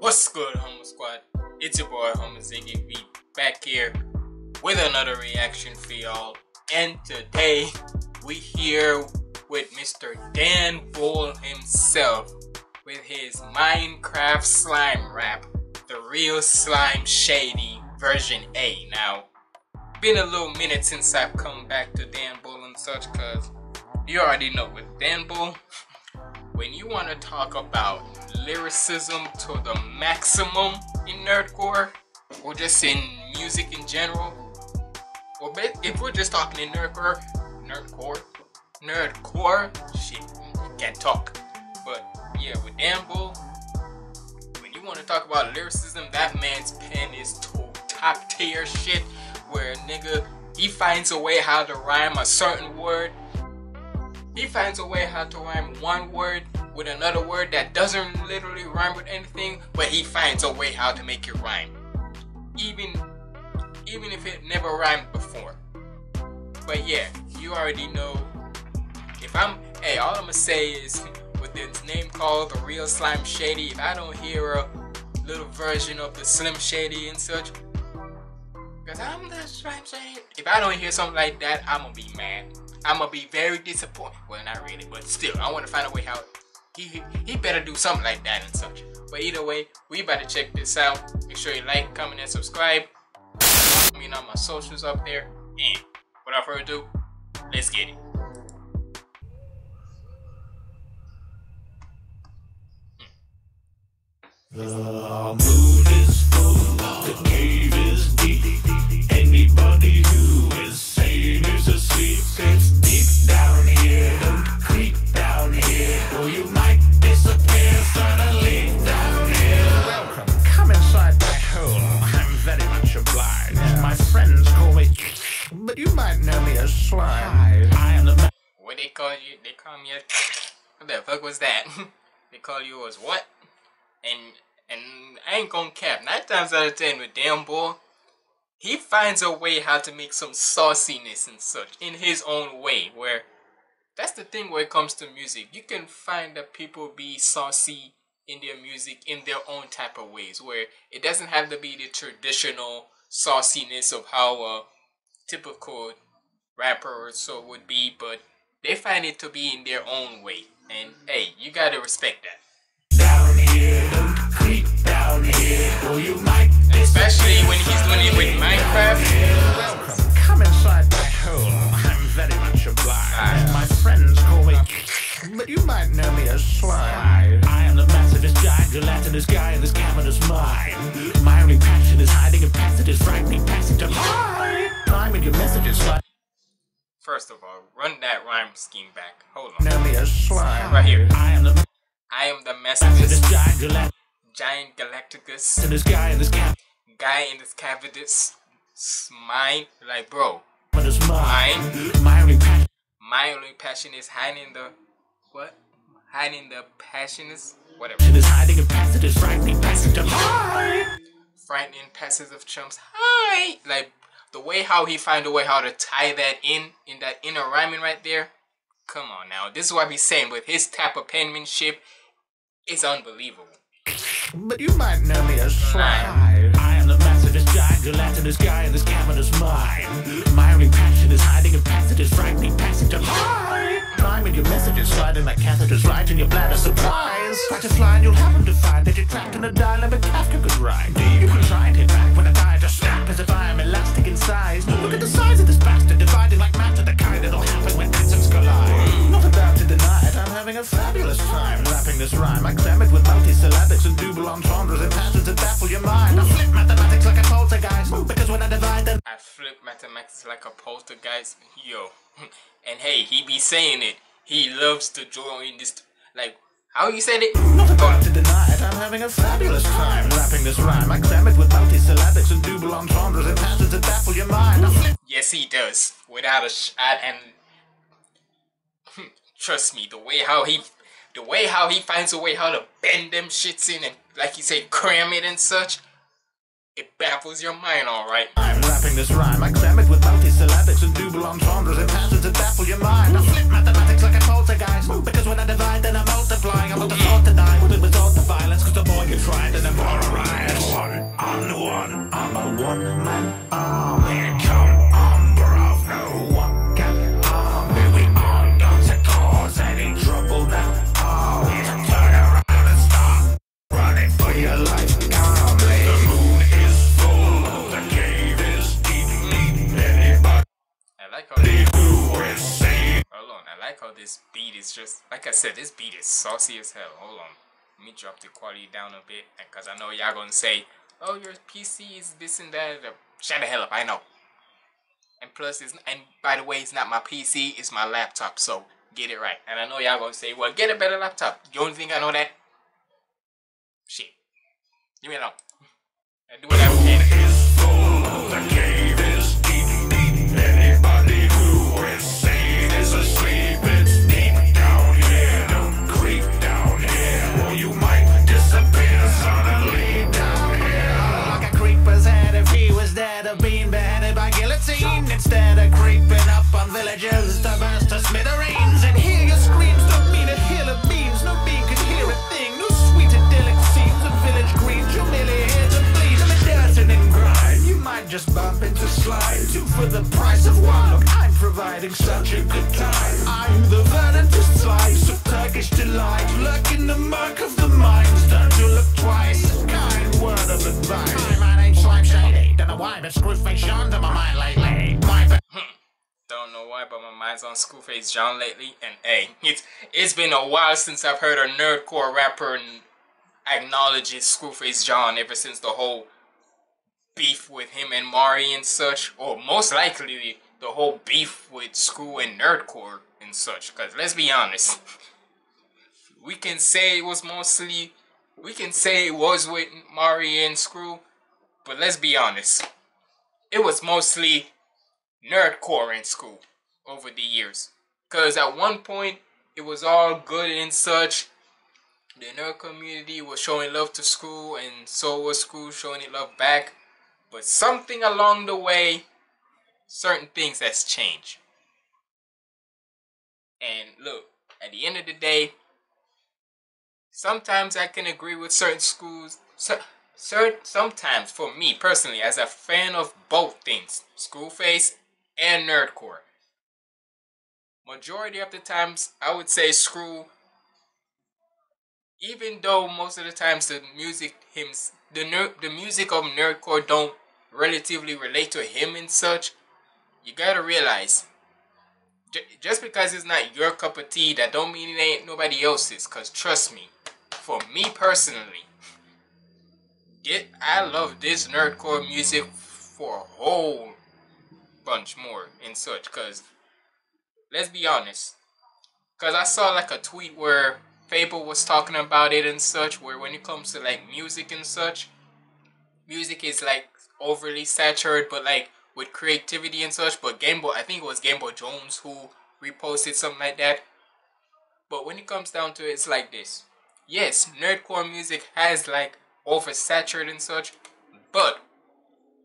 What's good, Humble Squad? It's your boy, Humble Ziggy. We back here with another reaction for y'all. And today, we here with Mr. Dan Bull himself with his Minecraft slime rap, the real Slim Shady version A. Now, been a little minute since I've come back to Dan Bull and such, cause you already know with Dan Bull, when you want to talk about lyricism to the maximum in Nerdcore, or just in music in general, or if we're just talking in Nerdcore, shit, can't talk. But yeah, with Dan Bull, when you want to talk about lyricism, that man's pen is top tier shit, where nigga, he finds a way how to rhyme a certain word. He finds a way how to rhyme one word with another word that doesn't literally rhyme with anything, but he finds a way how to make it rhyme, even if it never rhymed before. But yeah, you already know. Hey, all I'ma say is, with this name called the real Slim Shady, if I don't hear a little version of the Slim Shady and such, cause I'm the Slim Shady, if I don't hear something like that, I'ma be mad. I'm gonna be very disappointed. Well, not really, but still, I want to find a way how he better do something like that and such. But either way, we about to check this out. Make sure you like, comment, and subscribe. I mean, all my socials up there. And without further ado, let's get it. Mood is full, the cave is deep. Anybody who is sane is asleep. It's deep down here, don't creep down here, or you might disappear suddenly down here. Welcome, come inside my home. I'm very much obliged. My friends call me, but you might know me as Slime. I am the. What they call you? They call me a. What the fuck was that? They call you as what? And I ain't gonna cap, 9 times out of 10 with Dan Bull, he finds a way how to make some sauciness and such in his own way, where that's the thing where it comes to music. You can find that people be saucy in their music in their own type of ways, where it doesn't have to be the traditional sauciness of how a typical rapper or so would be, but they find it to be in their own way. And hey, you gotta respect that. Especially when he's doing it with Minecraft. Welcome, come inside my home. I'm very much obliged. My friends call me, but you might know me as Slime. I am the massivest giant gelatinous guy in this cavernous mine. My only passion is hiding a passage is frightening passage to hide. Time and your messages. First of all, run that rhyme scheme back. Hold on. Know me as Slime. Right here. I am the massivest giant galacticus to this guy in this cavernous mine, like bro. My only passion is hiding the what? Hiding the passion is whatever. It is hiding a passage is frightening passage of high. Frightening passage of chumps high. Like the way how he find a way how to tie that in that inner rhyming right there. Come on now, this is what I be saying with his type of penmanship, it's unbelievable. But you might know me as Slime. I am the massivest giant gelatinous guy in this cavernous mine. My only passion is hiding a passage is frightening passage of high. Time and your messages slide in like catheters right in your bladder supplies. Try to fly and you'll happen to find that you're trapped in a dilemma Kafka could ride. You can try and hit back when I die to snap as if I am elastic in size. Look at the size of this bastard divided like matter, the kind that'll happen when atoms collide. Not about to deny it, I'm having a fabulous time rapping this rhyme. I clam it with multisyllabics and double entendres and patterns that baffle your mind. I flip mathematics like a poltergeist, because when I divide them I flip mathematics like a poltergeist. Yo. And hey, he be saying it. He loves to draw in this, like, how you said it? Not about to deny it, I'm having a fabulous time rapping this rhyme. I clam it with multisyllabics and double entendres and patterns that baffle your mind. Yes, he does. Without a shot. And trust me, the way how he finds a way how to bend them shits in and, like you say, cram it and such, it baffles your mind, alright. I'm rapping this rhyme, I clam it with multisyllabics and double entendres and patterns that baffle your mind. I flip mathematics like a poltergeist, because when I divide then I multiply. I want the thought to die, but it was all the violence, cause the more you try then it's just, like I said, this beat is saucy as hell. Hold on, let me drop the quality down a bit, because I know y'all gonna say, oh, your PC is this and that. Shut the hell up, I know. And plus, it's, and by the way, it's not my PC, it's my laptop, so get it right. And I know y'all gonna say, well, get a better laptop. You don't think I know that? Shit. Leave me alone. I do what I can. Instead of creeping up on villagers, to burst to smithereens, and hear your screams don't mean a hill of beans. No bee could hear a thing, no sweet idyllic scenes of village greens. You merely hear the bleed of a dancing and grind. You might just bump into slime, two for the price of one. Look, I'm providing such a good time. I'm the verdant slice of Turkish delight. Lurk in the murk of the minds, don't you look twice. A kind word of advice. Hi, my name's Slim Shady. Don't know why, but Screwface John's on my mind lately. Don't know why, but my mind's on Screwface John lately, and hey, it's been a while since I've heard a nerdcore rapper acknowledges Screwface John. Ever since the whole beef with him and Mari and such, or most likely the whole beef with Screw and Nerdcore and such. Cause let's be honest, we can say it was with Mari and Screw, but let's be honest, it was mostly Nerdcore in school over the years, because at one point it was all good and such. The nerd community was showing love to school, and so was school showing it love back. But something along the way, certain things has changed. And look, at the end of the day, sometimes I can agree with certain schools. Sometimes, for me personally, as a fan of both things, Screwface and Nerdcore. Majority of the times I would say Screw, even though most of the times the music of Nerdcore don't relatively relate to him and such. You gotta realize, just because it's not your cup of tea, that don't mean it ain't nobody else's. Cause trust me, for me personally, I love this Nerdcore music for a whole bunch more and such, cause let's be honest, cause I saw like a tweet where Fable was talking about it and such, where when it comes to like music and such, music is like overly saturated, but like with creativity and such. But I think it was Game Boy Jones who reposted something like that. But when it comes down to it, it's like this: yes, Nerdcore music has like oversaturated and such, but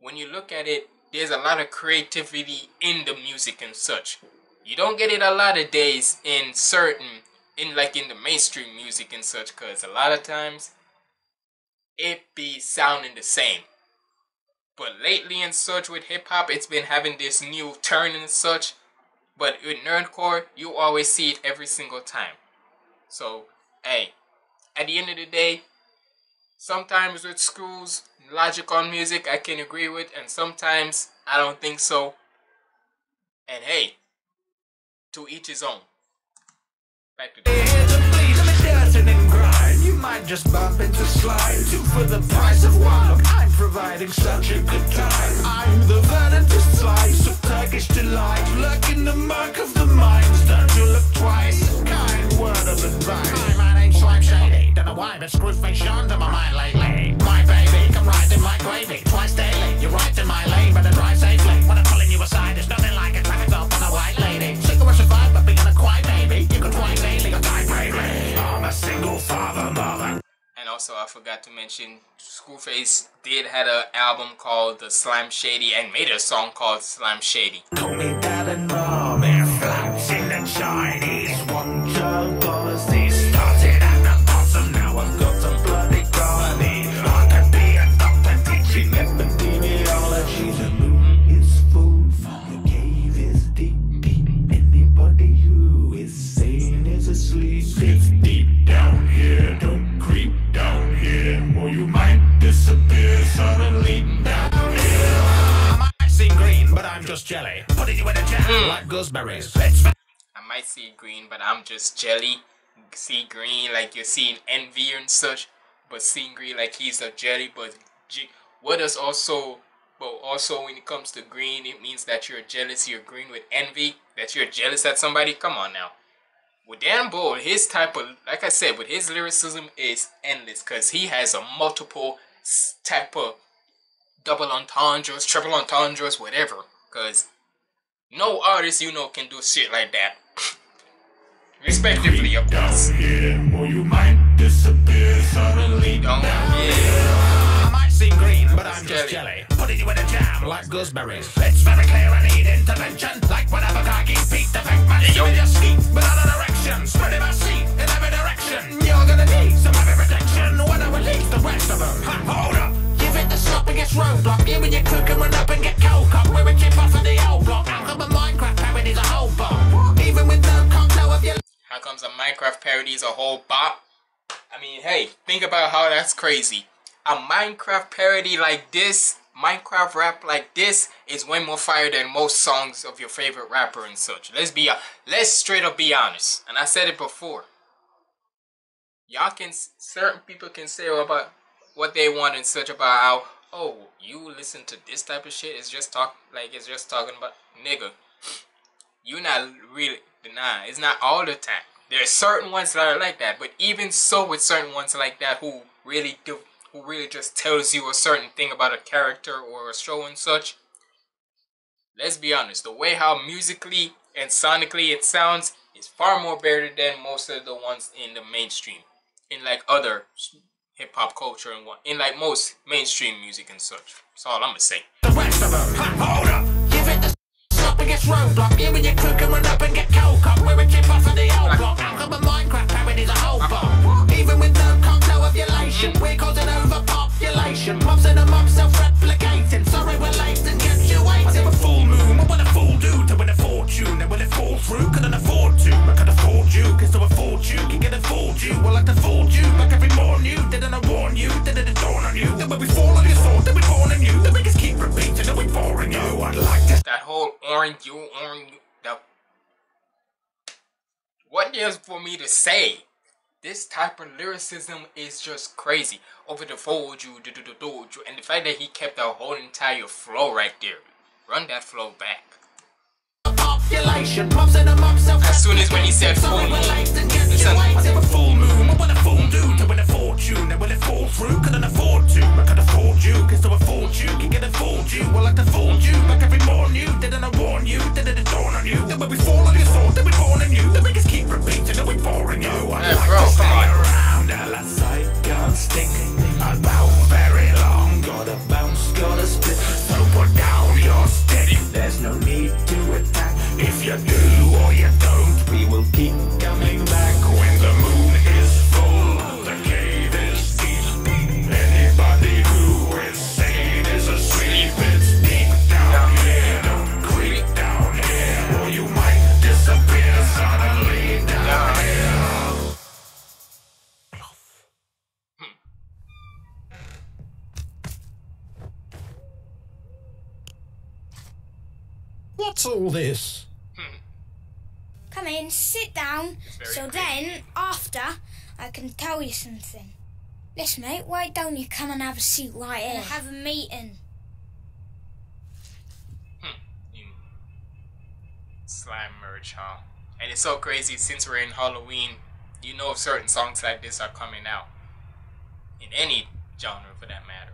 when you look at it, there's a lot of creativity in the music and such. You don't get it a lot of days in the mainstream music and such, because a lot of times it be sounding the same. But lately and such with hip hop, it's been having this new turn and such. But with Nerdcore, you always see it every single time. So, hey, at the end of the day, sometimes with Screw's logic on music I can agree with, and sometimes I don't think so. And hey, to each his own. Back to grind. You might just bump into slime, two for the price of one. I'm providing such a good time. I'm the verdant slice of Turkish delight. Lurk in the murk of the minds, don't you look twice. Kind word of advice. Hi, my name's Slim Shady. Don't know why, but Screwface Jean's on my mind lately. My baby, come right in my gravy, twice daily. You're right in my lane, but I drive safely. When I'm pulling you aside, there's nothing like a traffic cop on a white lady. Sick of a survive, but being a quiet baby, you could twice daily or die baby. I'm a single father, mother. And also, I forgot to mention, Screwface did had an album called The Slim Shady and made a song called Slim Shady. Call me dad and mom, they're flouncing and Chinese. $1 they started at the bottom, now I've got some bloody garlic. I could be a doctor teaching epidemiology. The moon is full, the cave is deep, deep. Anybody who is sane is asleep. It's deep down here, don't creep down here, or you might disappear suddenly down here. I might seem green, but I'm just jelly, putting you in a jam like gooseberries. I might see green, but I'm just jelly. See green like you're seeing envy and such, but seeing green like he's a jelly. But also when it comes to green, it means that you're jealous, you're green with envy, that you're jealous at somebody. Come on now. With Dan Bull, his type of, like I said, with his lyricism is endless, because he has a multiple type of double entendres, triple entendres, whatever, because no artist you know can do shit like that. Respectively, of course. Or you might disappear suddenly. Don't I might seem green, but I'm just jelly. Putting you in a jam like gooseberries. It's very clear I need intervention. Like whatever cocky feet the fake man is in your seat without an erection. Spreading my seat in every direction. You're gonna need some heavy protection when I release the rest of them. Hold up, give it the slop and get roadblock. You and your crew can run up and get cold cock. We're a chip off of the old block. Out of a Minecraft parody is a whole bomb. Even with no cock, no of your. How comes a Minecraft parody is a whole bop? I mean, hey, think about how that's crazy. A Minecraft parody like this, Minecraft rap like this, is way more fire than most songs of your favorite rapper and such. Let's straight up be honest. And I said it before. Y'all can, certain people can say about what they want and such about how, oh, you listen to this type of shit. It's just talk, like it's just talking about nigga. You're not really. Nah, it's not all the time. There are certain ones that are like that, but even so, with certain ones like that who really do, who really just tells you a certain thing about a character or a show and such, let's be honest, the way how musically and sonically it sounds is far more better than most of the ones in the mainstream, in like other hip-hop culture and what, in like most mainstream music and such. That's all I'm gonna say. The rest of them, hold up. Roadblock, you and your crew can run up and get cold cock. We're a chip off of the old block. Out of a Minecraft parody's a whole bomb. Even with no cock, no ovulation, we're causing overpopulation. Mobs and a mob self-replicating. Sorry we're late and kept you waiting. I'm a full moon, what would a fool do to win a fortune? And will it fall through? Couldn't afford to, I could afford you. Cause to afford you, can get a fool you. Well, I could afford you, like every morn you. Didn't I warn you, didn't it dawn on you? Then when we fall on your sword, then we born on you. Then we just keep repeating that we boring you. I'd like to. That whole orange, you orange, no. What there's for me to say? This type of lyricism is just crazy. Over the fold you, do, and the fact that he kept the whole entire flow right there. Run that flow back. As soon as when he said full moon, listen. A full moon, what would a fool do to win a fortune? And will it fall through? Couldn't afford to, I could afford you. Cause to afford you, can get a fool you. Well, I could afford you, like every morn you. Didn't I warn you, didn't it dawn on you? Then when we fall on your sword, then we born on you. Then we just keep repeating that we boring you. I like to stay around, I like psychotic. I bounce very long, gotta bounce, gotta split. So put down your stick, there's no need to attack. If you do or you don't, we will keep coming back. When the moon is full, the cave is deep. Anybody who is sane is asleep. It's deep down here, don't creep down here, or you might disappear suddenly down here. What's all this? Come in, sit down, so creepy. Then, after, I can tell you something. Listen, mate, why don't you come and have a seat right here? And have a meeting. Slime merch, huh? And it's so crazy, since we're in Halloween, you know certain songs like this are coming out. In any genre, for that matter.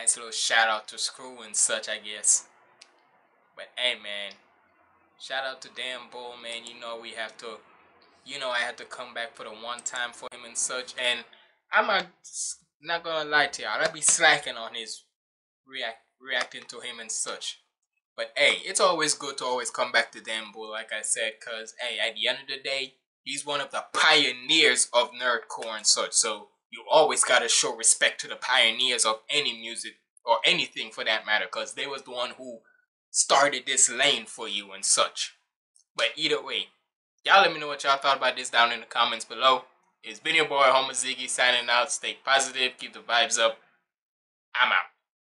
Nice little shout out to Scru and such, I guess. But hey, man, shout out to Dan Bull, man. You know we have to, you know I had to come back for the one time for him and such. And I'm not gonna lie to y'all, I'll be slacking on his reacting to him and such. But hey, it's always good to always come back to Dan Bull, like I said, cause hey, at the end of the day, he's one of the pioneers of nerdcore and such. So you always gotta show respect to the pioneers of any music or anything for that matter, because they was the one who started this lane for you and such. But either way, y'all let me know what y'all thought about this down in the comments below. It's been your boy Humble Ziggy signing out. Stay positive, keep the vibes up. I'm out.